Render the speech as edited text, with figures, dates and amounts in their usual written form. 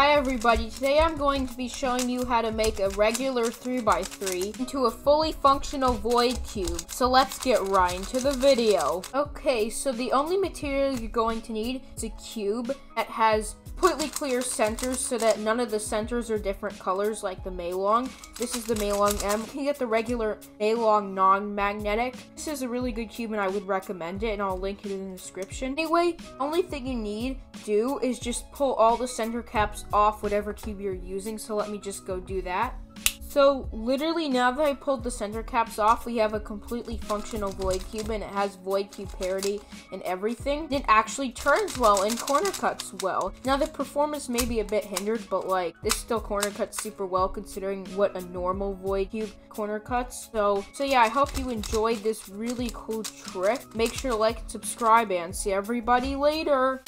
Hi everybody, today I'm going to be showing you how to make a regular 3x3 into a fully functional void cube. So let's get right into the video. Okay, so the only material you're going to need is a cube that has completely clear centers so that none of the centers are different colors like the Meilong. This is the Meilong M. You can get the regular Meilong non-magnetic. This is a really good cube and I would recommend it, and I'll link it in the description. Anyway, only thing you need to do is just pull all the center caps off whatever cube you're using, so let me just go do that. So literally now that I pulled the center caps off, we have a completely functional void cube, and it has void cube parity and everything. It actually turns well and corner cuts well. Now the performance may be a bit hindered, but like this still corner cuts super well considering what a normal void cube corner cuts. So yeah, I hope you enjoyed this really cool trick. Make sure to like and subscribe and see everybody later.